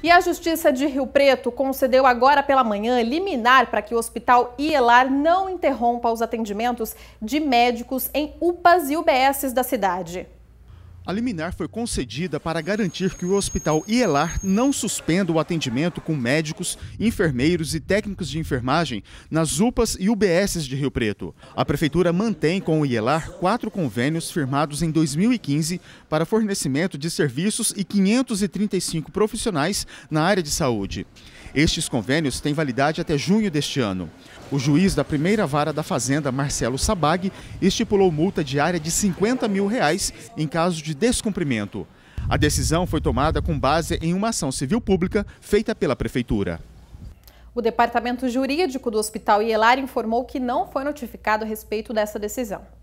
E a Justiça de Rio Preto concedeu agora pela manhã liminar para que o Hospital Ielar não interrompa os atendimentos de médicos em UPAs e UBSs da cidade. A liminar foi concedida para garantir que o Hospital Ielar não suspenda o atendimento com médicos, enfermeiros e técnicos de enfermagem nas UPAs e UBSs de Rio Preto. A Prefeitura mantém com o Ielar 4 convênios firmados em 2015 para fornecimento de serviços e 535 profissionais na área de saúde. Estes convênios têm validade até junho deste ano. O juiz da primeira vara da Fazenda, Marcelo Sabag, estipulou multa diária de R$ 50 mil em caso de descumprimento. A decisão foi tomada com base em uma ação civil pública feita pela Prefeitura. O departamento jurídico do Hospital Ielar informou que não foi notificado a respeito dessa decisão.